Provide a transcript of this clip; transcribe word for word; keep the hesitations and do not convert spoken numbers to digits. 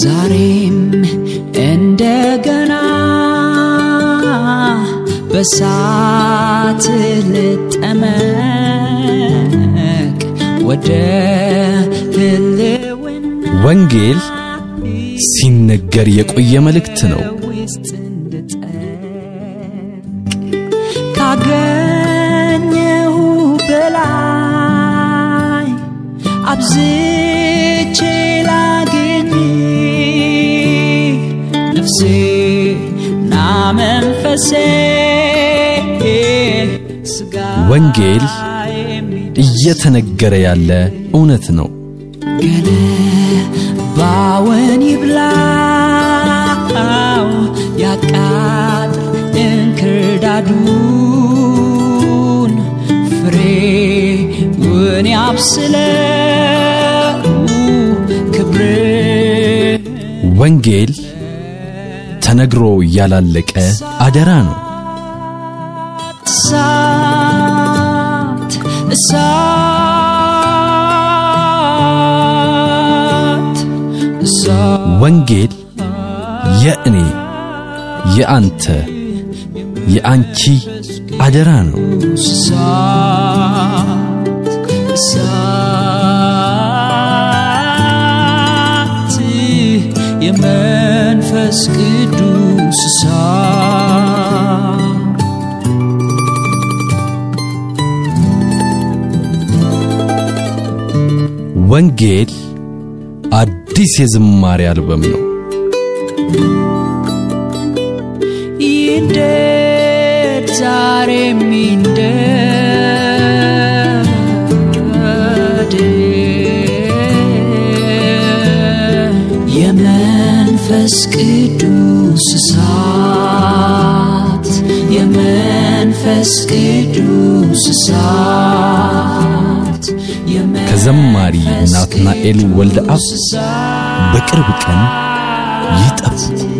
ዛሬም እንደገና በሳት ልጠመቅ ወደ ህልውና ወንጌል ሲነገር የቆየ መልእክት ነው። ካገኘሁ በላይ አብዝቼ ላግኝ ነፍሴና መንፈሴ ወንጌል እየተነገረ ያለ እውነት ነው። ባወን ይብላው ያቃጥ እንክርዳዱን ፍሬውን ያብስለው ክብር ወንጌል ተነግሮ ያላለቀ አደራ ነው። እሳት እሳት ወንጌል የእኔ የአንተ የአንቺ አደራ ነው። እሳት የመንፈስ ቅዱስ እሳት ወንጌል አዲስ የዝማሬ አልበም ነው። ይንደድ ዛሬም ይንደድ የመንፈስ ቅዱስ እሳት የመንፈስ ቅዱስ እሳት ከዘማሪ ናትናኤል ወልደአብ በቅርብ ቀን ይጠብቁ።